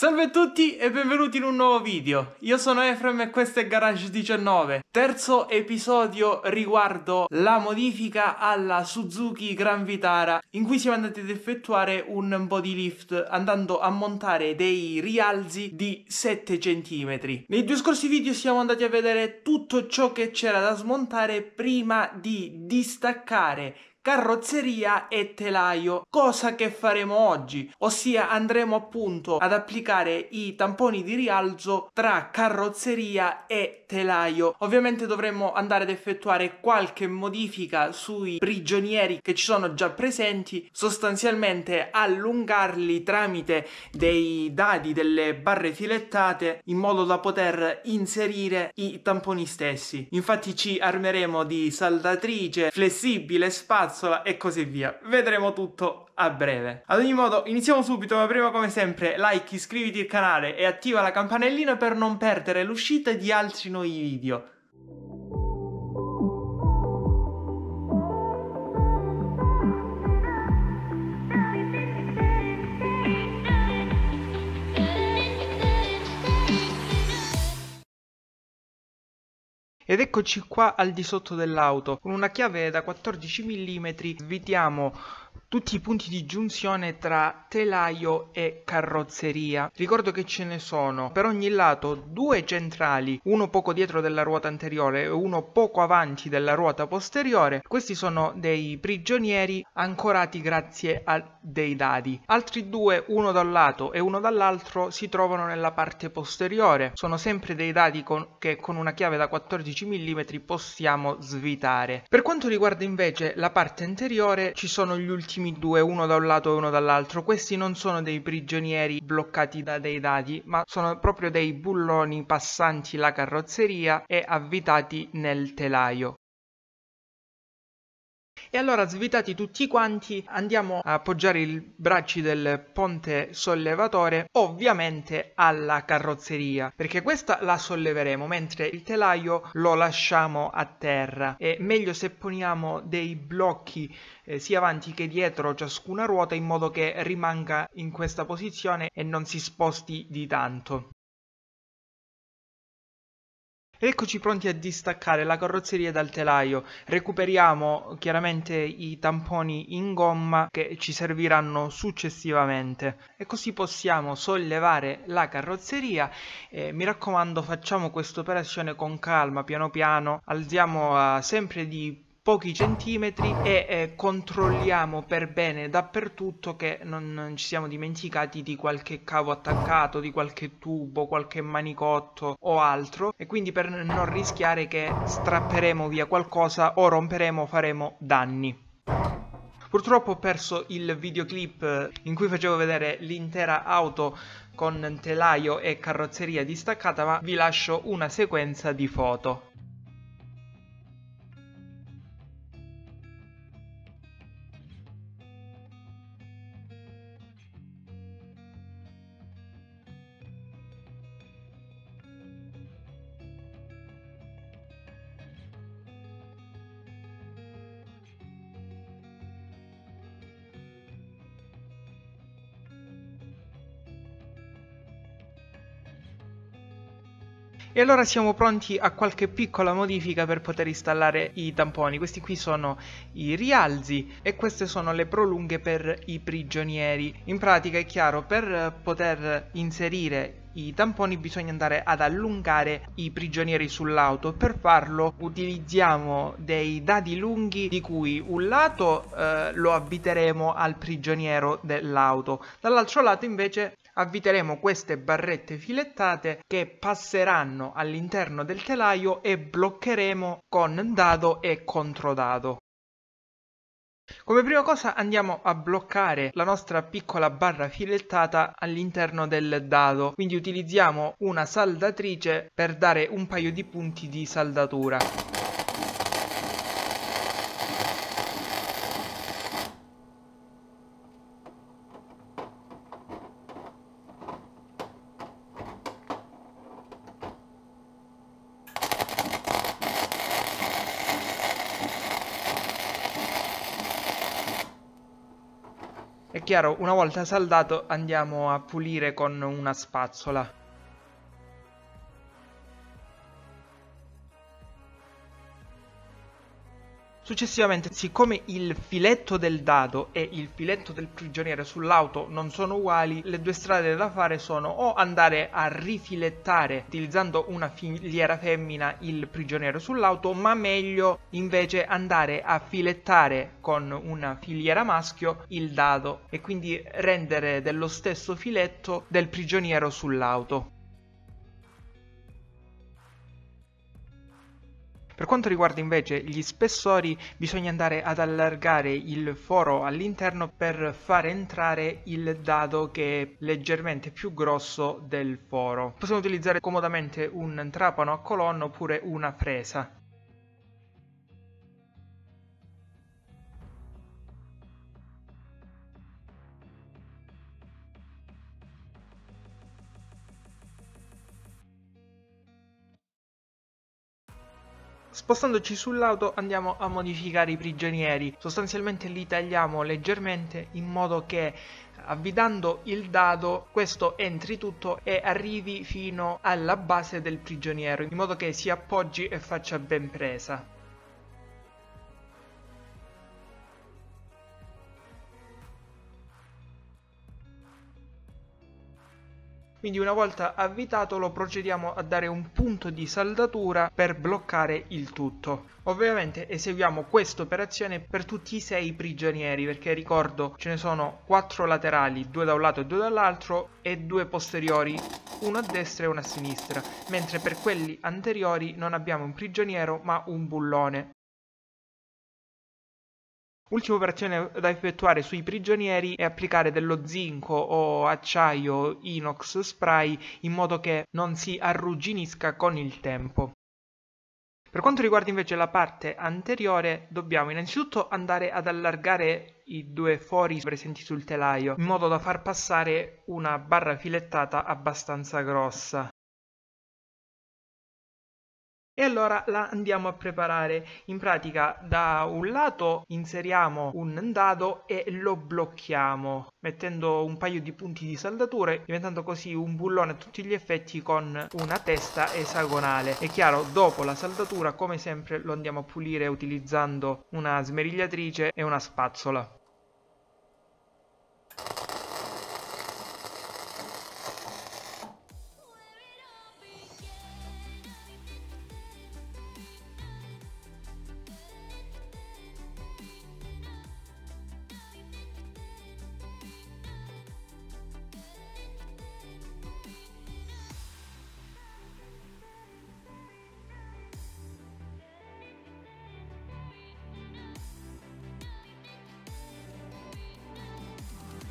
Salve a tutti e benvenuti in un nuovo video. Io sono Efrem e questo è Garage19, terzo episodio riguardo la modifica alla Suzuki Grand Vitara, in cui siamo andati ad effettuare un body lift andando a montare dei rialzi di 7 cm. Nei due scorsi video siamo andati a vedere tutto ciò che c'era da smontare prima di distaccare carrozzeria e telaio, cosa che faremo oggi, ossia andremo appunto ad applicare i tamponi di rialzo tra carrozzeria e telaio. Ovviamente dovremmo andare ad effettuare qualche modifica sui prigionieri che ci sono già presenti, sostanzialmente allungarli tramite dei dadi, delle barre filettate, in modo da poter inserire i tamponi stessi. Infatti ci armeremo di saldatrice, flessibile, spazio e così via. Vedremo tutto a breve. Ad ogni modo iniziamo subito, ma prima come sempre like, iscriviti al canale e attiva la campanellina per non perdere l'uscita di altri nuovi video. Ed eccoci qua al di sotto dell'auto. Con una chiave da 14 mm svitiamo tutti i punti di giunzione tra telaio e carrozzeria. Ricordo che ce ne sono per ogni lato due centrali, uno poco dietro della ruota anteriore e uno poco avanti della ruota posteriore. Questi sono dei prigionieri ancorati grazie a dei dadi. Altri due, uno da un lato e uno dall'altro, si trovano nella parte posteriore. Sono sempre dei dadi che con una chiave da 14 mm possiamo svitare. Per quanto riguarda invece la parte anteriore, ci sono gli ultimi due, uno da un lato e uno dall'altro. Questi non sono dei prigionieri bloccati da dei dadi, ma sono proprio dei bulloni passanti la carrozzeria e avvitati nel telaio. E allora, svitati tutti quanti, andiamo a appoggiare i bracci del ponte sollevatore ovviamente alla carrozzeria, perché questa la solleveremo mentre il telaio lo lasciamo a terra. È meglio se poniamo dei blocchi sia avanti che dietro ciascuna ruota, in modo che rimanga in questa posizione e non si sposti di tanto. Eccoci pronti a distaccare la carrozzeria dal telaio. Recuperiamo chiaramente i tamponi in gomma che ci serviranno successivamente e così possiamo sollevare la carrozzeria. Mi raccomando, facciamo questa operazione con calma, piano piano, alziamo sempre di pochi centimetri e controlliamo per bene dappertutto che non ci siamo dimenticati di qualche cavo attaccato, di qualche tubo, qualche manicotto o altro, e quindi per non rischiare che strapperemo via qualcosa o romperemo o faremo danni. Purtroppo ho perso il videoclip in cui facevo vedere l'intera auto con telaio e carrozzeria distaccata, ma vi lascio una sequenza di foto. E allora siamo pronti a qualche piccola modifica per poter installare i tamponi. Questi qui sono i rialzi e queste sono le prolunghe per i prigionieri. In pratica è chiaro, per poter inserire i tamponi bisogna andare ad allungare i prigionieri sull'auto. Per farlo utilizziamo dei dadi lunghi, di cui un lato lo avviteremo al prigioniero dell'auto, dall'altro lato invece avviteremo queste barrette filettate che passeranno all'interno del telaio e bloccheremo con dado e controdado. Come prima cosa andiamo a bloccare la nostra piccola barra filettata all'interno del dado, quindi utilizziamo una saldatrice per dare un paio di punti di saldatura. Chiaro, una volta saldato andiamo a pulire con una spazzola. Successivamente, siccome il filetto del dado e il filetto del prigioniero sull'auto non sono uguali, le due strade da fare sono o andare a rifilettare utilizzando una filiera femmina il prigioniero sull'auto, ma meglio invece andare a filettare con una filiera maschio il dado e quindi rendere dello stesso filetto del prigioniero sull'auto. Per quanto riguarda invece gli spessori, bisogna andare ad allargare il foro all'interno per far entrare il dado che è leggermente più grosso del foro. Possiamo utilizzare comodamente un trapano a colonna oppure una fresa. Spostandoci sull'auto andiamo a modificare i prigionieri, sostanzialmente li tagliamo leggermente in modo che avvidando il dado questo entri tutto e arrivi fino alla base del prigioniero in modo che si appoggi e faccia ben presa. Quindi una volta avvitato lo procediamo a dare un punto di saldatura per bloccare il tutto. Ovviamente eseguiamo questa operazione per tutti i 6 prigionieri, perché ricordo ce ne sono 4 laterali, 2 da un lato e 2 dall'altro, e 2 posteriori, uno a destra e uno a sinistra, mentre per quelli anteriori non abbiamo un prigioniero ma un bullone. Ultima operazione da effettuare sui prigionieri è applicare dello zinco o acciaio inox spray in modo che non si arrugginisca con il tempo. Per quanto riguarda invece la parte anteriore, dobbiamo innanzitutto andare ad allargare i 2 fori presenti sul telaio in modo da far passare una barra filettata abbastanza grossa. E allora la andiamo a preparare. In pratica da un lato inseriamo un dado e lo blocchiamo mettendo un paio di punti di saldature, diventando così un bullone a tutti gli effetti con una testa esagonale. È chiaro, dopo la saldatura come sempre lo andiamo a pulire utilizzando una smerigliatrice e una spazzola.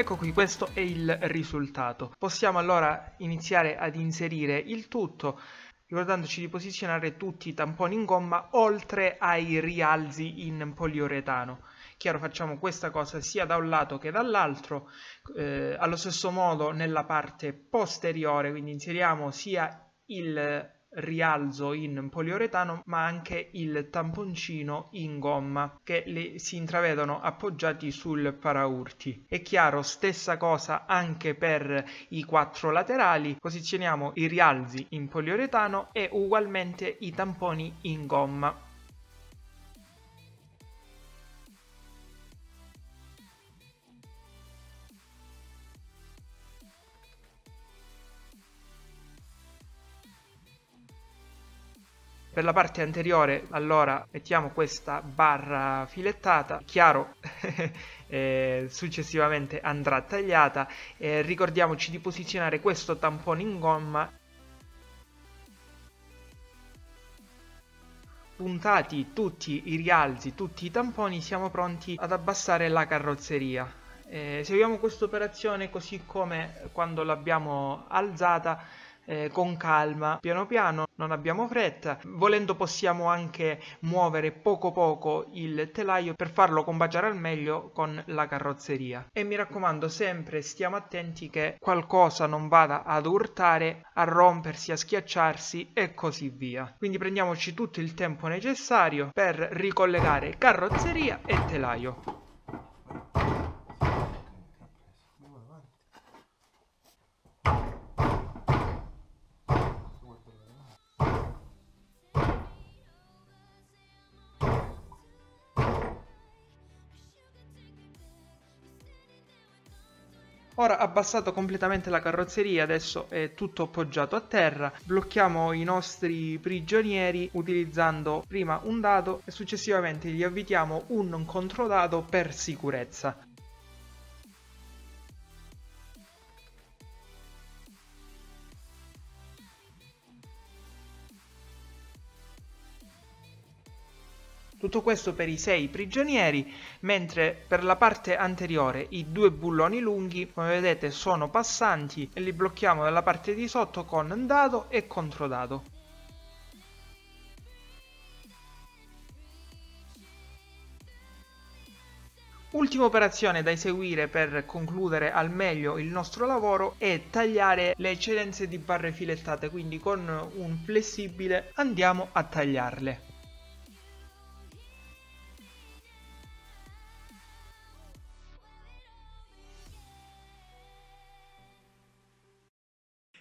Ecco qui, questo è il risultato. Possiamo allora iniziare ad inserire il tutto, ricordandoci di posizionare tutti i tamponi in gomma oltre ai rialzi in poliuretano. Chiaro, facciamo questa cosa sia da un lato che dall'altro, allo stesso modo nella parte posteriore, quindi inseriamo sia il rialzo in poliuretano ma anche il tamponcino in gomma che si intravedono appoggiati sul paraurti. È chiaro, stessa cosa anche per i 4 laterali, posizioniamo i rialzi in poliuretano e ugualmente i tamponi in gomma. Per la parte anteriore allora mettiamo questa barra filettata, chiaro, successivamente andrà tagliata, ricordiamoci di posizionare questo tampone in gomma puntati tutti i rialzi, tutti i tamponi, siamo pronti ad abbassare la carrozzeria. Seguiamo questa operazione così come quando l'abbiamo alzata, con calma, piano piano, non abbiamo fretta. Volendo possiamo anche muovere poco poco il telaio per farlo combaciare al meglio con la carrozzeria. E mi raccomando, sempre stiamo attenti che qualcosa non vada ad urtare, a rompersi, a schiacciarsi e così via. Quindi prendiamoci tutto il tempo necessario per ricollegare carrozzeria e telaio. Ora ha abbassato completamente la carrozzeria, adesso è tutto appoggiato a terra. Blocchiamo i nostri prigionieri utilizzando prima un dado e successivamente gli avvitiamo un controdado per sicurezza. Tutto questo per i 6 prigionieri, mentre per la parte anteriore i 2 bulloni lunghi, come vedete, sono passanti e li blocchiamo dalla parte di sotto con dado e controdado. Ultima operazione da eseguire per concludere al meglio il nostro lavoro è tagliare le eccedenze di barre filettate, quindi con un flessibile andiamo a tagliarle.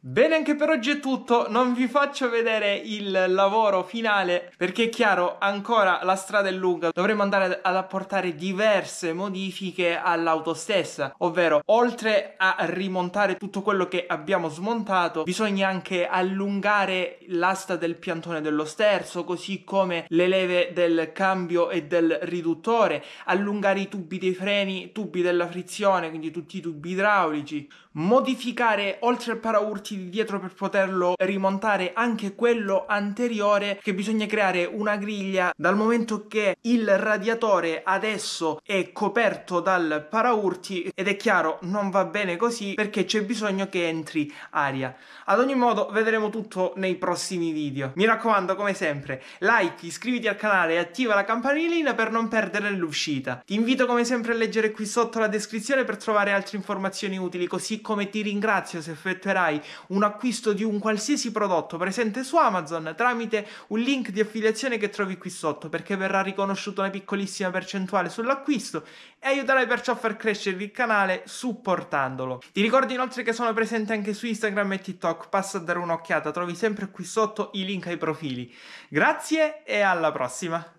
Bene, anche per oggi è tutto, non vi faccio vedere il lavoro finale perché è chiaro, ancora la strada è lunga, dovremo andare ad apportare diverse modifiche all'auto stessa, ovvero oltre a rimontare tutto quello che abbiamo smontato bisogna anche allungare l'asta del piantone dello sterzo, così come le leve del cambio e del riduttore, allungare i tubi dei freni, tubi della frizione, quindi tutti i tubi idraulici, modificare oltre al paraurti di dietro per poterlo rimontare anche quello anteriore, che bisogna creare una griglia dal momento che il radiatore adesso è coperto dal paraurti ed è chiaro non va bene così perché c'è bisogno che entri aria. Ad ogni modo vedremo tutto nei prossimi video. Mi raccomando, come sempre, like, iscriviti al canale e attiva la campanellina per non perdere l'uscita. Ti invito come sempre a leggere qui sotto la descrizione per trovare altre informazioni utili, così come ti ringrazio se effettuerai un acquisto di un qualsiasi prodotto presente su Amazon tramite un link di affiliazione che trovi qui sotto, perché verrà riconosciuta una piccolissima percentuale sull'acquisto e aiuterai perciò a far crescere il canale supportandolo. Ti ricordo inoltre che sono presente anche su Instagram e TikTok, passa a dare un'occhiata, trovi sempre qui sotto i link ai profili. Grazie e alla prossima!